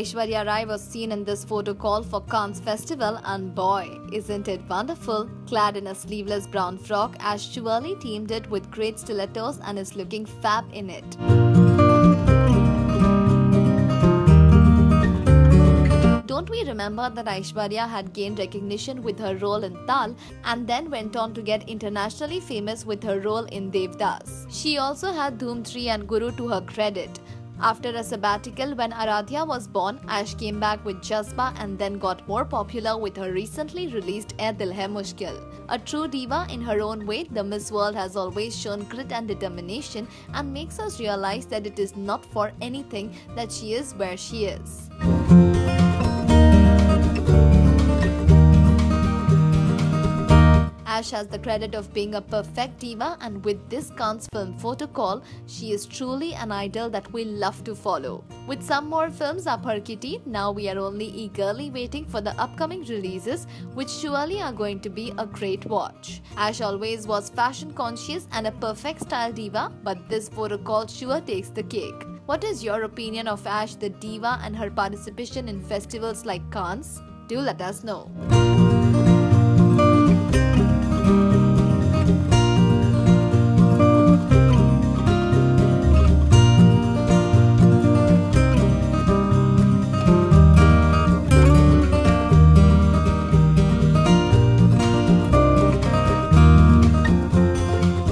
Aishwarya Rai was seen in this photo call for Cannes Festival, and boy, isn't it wonderful! Clad in a sleeveless brown frock, Ash surely teamed it with great stilettos and is looking fab in it. Don't we remember that Aishwarya had gained recognition with her role in Taal and then went on to get internationally famous with her role in Devdas. She also had Dhoom 3 and Guru to her credit. After a sabbatical when Aradhya was born, Ash came back with Jazba and then got more popular with her recently released Ae Dil Hai Mushkil. A true diva in her own way, the Miss World has always shown grit and determination and makes us realize that it is not for anything that she is where she is. Ash has the credit of being a perfect diva, and with this Cannes film photo call, she is truly an idol that we love to follow. With some more films up her kitty, now we are only eagerly waiting for the upcoming releases, which surely are going to be a great watch. Ash always was fashion conscious and a perfect style diva, but this photo call sure takes the cake. What is your opinion of Ash the diva and her participation in festivals like Cannes? Do let us know.